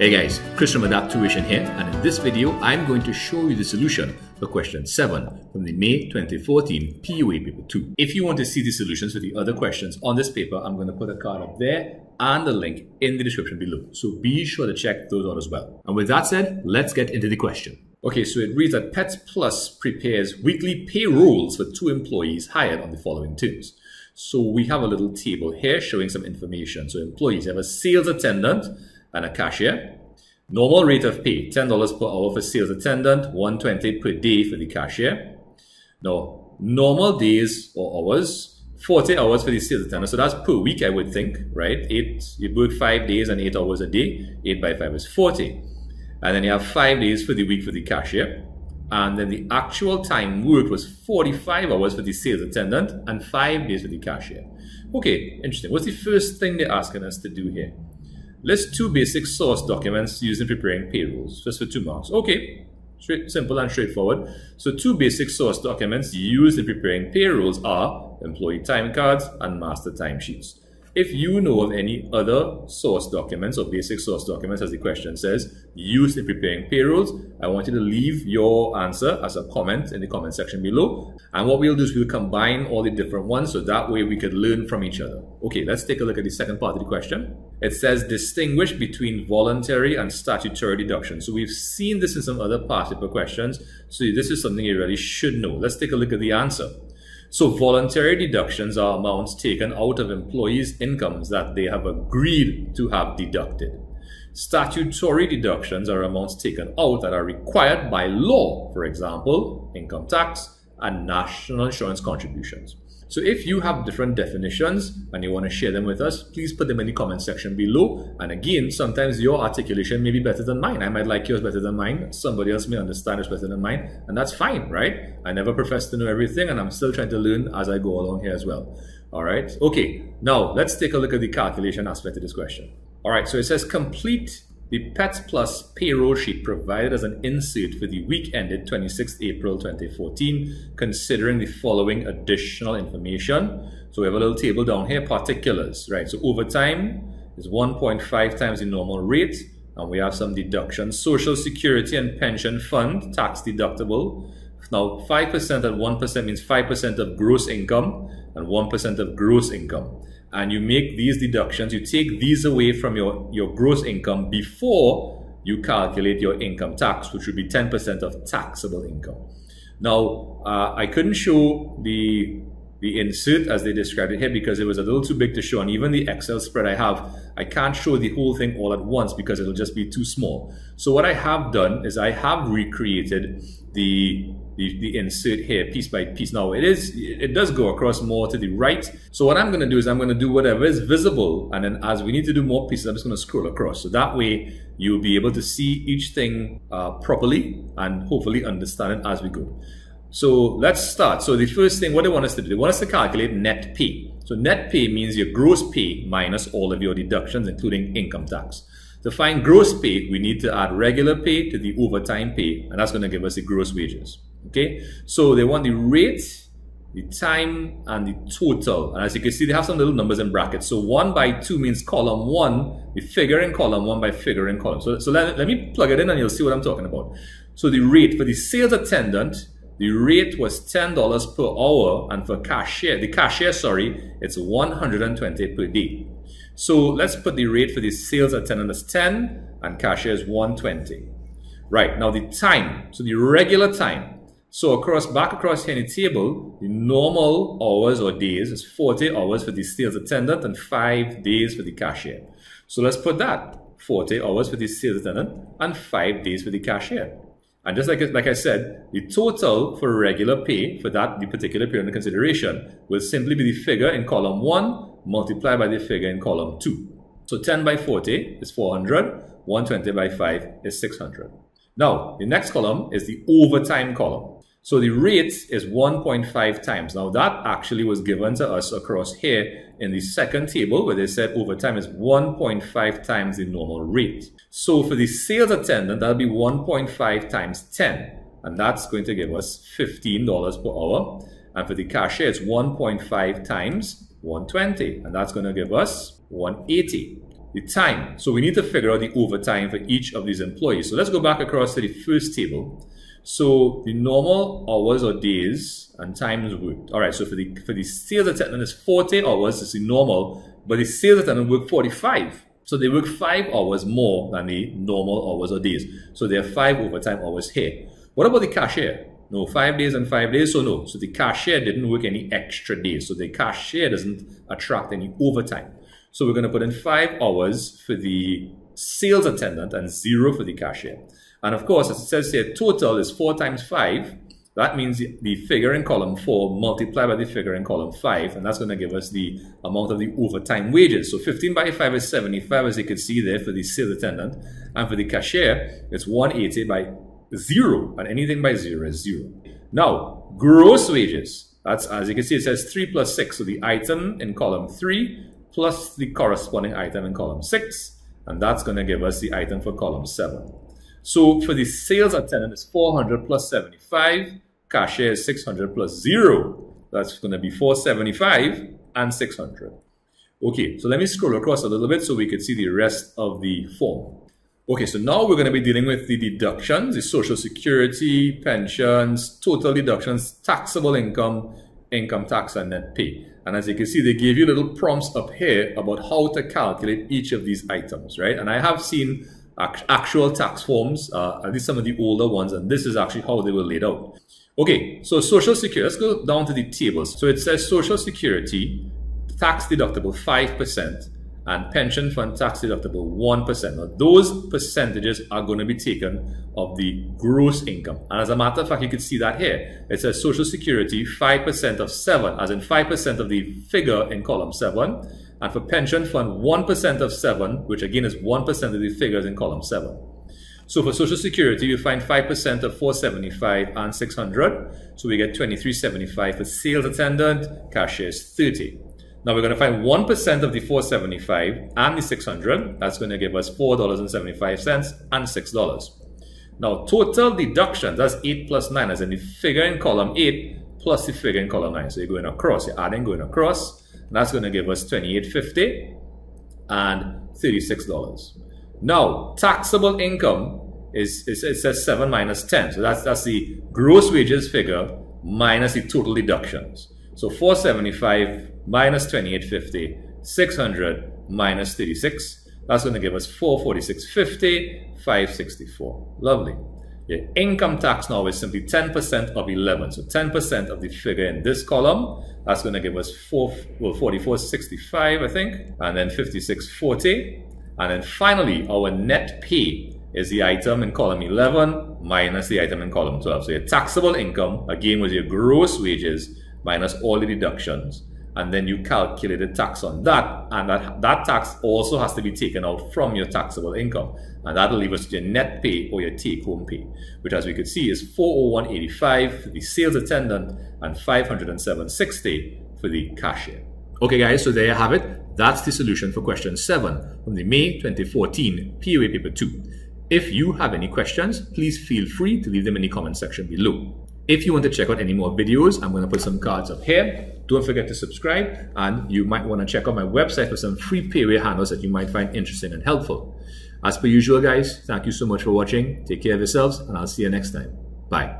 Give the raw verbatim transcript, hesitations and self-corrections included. Hey guys, Chris from Adapt Tuition here, and in this video I'm going to show you the solution for question seven from the May twenty fourteen P O A paper two. If you want to see the solutions for the other questions on this paper, I'm going to put a card up there and the link in the description below, so be sure to check those out as well. And with that said, let's get into the question. Okay, so it reads that Pets Plus prepares weekly payrolls for two employees hired on the following terms. So we have a little table here showing some information. So employees have a sales attendant and a cashier. Normal rate of pay, ten dollars per hour for sales attendant, one hundred twenty dollars per day for the cashier. Now, normal days or hours, forty hours for the sales attendant. So that's per week, I would think, right? Eight, you work five days and eight hours a day. Eight by five is forty. And then you have five days for the week for the cashier. And then the actual time worked was forty-five hours for the sales attendant and five days for the cashier. Okay, interesting. What's the first thing they're asking us to do here? List two basic source documents used in preparing payrolls, just for two marks. Okay, straight, simple and straightforward. So two basic source documents used in preparing payrolls are employee time cards and master timesheets. If you know of any other source documents or basic source documents, as the question says, used in preparing payrolls, I want you to leave your answer as a comment in the comment section below. And what we'll do is we'll combine all the different ones, so that way we could learn from each other. Okay, let's take a look at the second part of the question. It says distinguish between voluntary and statutory deduction. So we've seen this in some other past paper questions, so this is something you really should know. Let's take a look at the answer. So voluntary deductions are amounts taken out of employees' incomes that they have agreed to have deducted. Statutory deductions are amounts taken out that are required by law, for example, income tax and national insurance contributions. So if you have different definitions and you want to share them with us, please put them in the comment section below. And again, sometimes your articulation may be better than mine. I might like yours better than mine. Somebody else may understand it better than mine. And that's fine, right? I never profess to know everything, and I'm still trying to learn as I go along here as well. All right. Okay. Now let's take a look at the calculation aspect of this question. All right. So it says complete the Pets Plus payroll sheet provided as an insert for the week ended twenty-sixth April twenty fourteen, considering the following additional information. So we have a little table down here, particulars, right? So overtime is one point five times the normal rate, and we have some deductions. Social Security and Pension Fund, tax deductible. Now five percent at one percent means five percent of gross income and one percent of gross income. And you make these deductions, you take these away from your, your gross income before you calculate your income tax, which would be ten percent of taxable income. Now, uh, I couldn't show the, the insert as they described it here because it was a little too big to show, and even the Excel spread I have, I can't show the whole thing all at once because it'll just be too small. So what I have done is I have recreated the The, the insert here piece by piece. Now it is it does go across more to the right, so what I'm going to do is I'm going to do whatever is visible, and then as we need to do more pieces, I'm just going to scroll across, so that way you'll be able to see each thing uh, properly and hopefully understand it as we go. So let's start. So the first thing, what they want us to do, they want us to calculate net pay. So net pay means your gross pay minus all of your deductions, including income tax. To find gross pay, we need to add regular pay to the overtime pay, and that's going to give us the gross wages. Okay, so they want the rate, the time, and the total. And as you can see, they have some little numbers in brackets. So one by two means column one, the figure in column one by figure in column. So, so let, let me plug it in and you'll see what I'm talking about. So the rate for the sales attendant, the rate was ten dollars per hour, and for cashier, the cashier, sorry, it's one hundred twenty dollars per day. So let's put the rate for the sales attendant as ten and cashier is one hundred twenty dollars. Right, now the time, so the regular time. So across, back across here in the table, the normal hours or days is forty hours for the sales attendant and five days for the cashier. So let's put that, forty hours for the sales attendant and five days for the cashier. And just like, like I said, the total for regular pay for that the particular period under consideration will simply be the figure in column one multiplied by the figure in column two. So ten by forty is four hundred, one hundred twenty by five is six hundred. Now, the next column is the overtime column. So the rate is one point five times. Now that actually was given to us across here in the second table where they said overtime is one point five times the normal rate. So for the sales attendant, that'll be one point five times ten. And that's going to give us fifteen dollars per hour. And for the cashier, it's one point five times one hundred twenty. And that's going to give us one hundred eighty. the time. So we need to figure out the overtime for each of these employees. So let's go back across to the first table. So the normal hours or days and times worked. All right, so for the for the sales attendant is forty hours, it's the normal, but the sales attendant work forty-five. So they work five hours more than the normal hours or days. So there are five overtime hours here. What about the cashier? No, five days and five days, so no. So the cashier didn't work any extra days. So the cashier doesn't attract any overtime. So we're gonna put in five hours for the sales attendant and zero for the cashier. And of course, as it says here, total is four times five. That means the, the figure in column four multiplied by the figure in column five, and that's gonna give us the amount of the overtime wages. So fifteen by five is seventy-five, as you can see there for the sales attendant. And for the cashier, it's one hundred eighty by zero, and anything by zero is zero. Now, gross wages, that's, as you can see, it says three plus six. So the item in column three plus the corresponding item in column six, and that's gonna give us the item for column seven. So for the sales attendant, it's four hundred plus seventy-five, cashier is six hundred plus zero. That's gonna be four seventy-five and six hundred. Okay, so let me scroll across a little bit so we can see the rest of the form. Okay, so now we're gonna be dealing with the deductions, the social security, pensions, total deductions, taxable income, income tax, and net pay. And as you can see, they gave you little prompts up here about how to calculate each of these items, right? And I have seen actual tax forms, uh, at least some of the older ones, and this is actually how they were laid out. Okay, so social security, let's go down to the tables. So it says social security, tax deductible five percent, and pension fund tax deductible one percent. Now those percentages are going to be taken of the gross income. And as a matter of fact, you can see that here. It says social security five percent of seven, as in five percent of the figure in column seven. And for pension fund, one percent of seven, which again is one percent of the figures in column seven. So for social security, you find five percent of four seventy-five and six hundred. So we get twenty-three seventy-five for sales attendant, cashier is thirty. Now we're going to find one percent of the four seventy-five and the six hundred. That's going to give us four dollars and seventy-five cents and six dollars. Now total deductions, that's eight plus nine, as in the figure in column eight plus the figure in column nine. So you're going across, you're adding, going across. And that's going to give us twenty-eight fifty and thirty-six dollars. Now taxable income is, is it says seven minus ten. So that's, that's the gross wages figure minus the total deductions. So four seventy-five minus twenty-eight fifty, six hundred minus thirty-six, that's going to give us four forty-six fifty, five sixty-four. Lovely. Your income tax now is simply ten percent of eleven. So ten percent of the figure in this column, that's going to give us four, well, forty-four sixty-five, I think, and then fifty-six forty. And then finally, our net pay is the item in column eleven minus the item in column twelve. So your taxable income, again, was your gross wages minus all the deductions, and then you calculate the tax on that, and that, that tax also has to be taken out from your taxable income, and that'll leave us to your net pay or your take-home pay, which as we could see is four oh one eighty-five for the sales attendant and five hundred seven sixty for the cashier. Okay guys, so there you have it. That's the solution for question seven from the May twenty fourteen P O A paper two. If you have any questions, please feel free to leave them in the comment section below. If you want to check out any more videos, I'm going to put some cards up here. Don't forget to subscribe, and you might want to check out my website for some free P O A handles that you might find interesting and helpful. As per usual, guys, thank you so much for watching. Take care of yourselves, and I'll see you next time. Bye.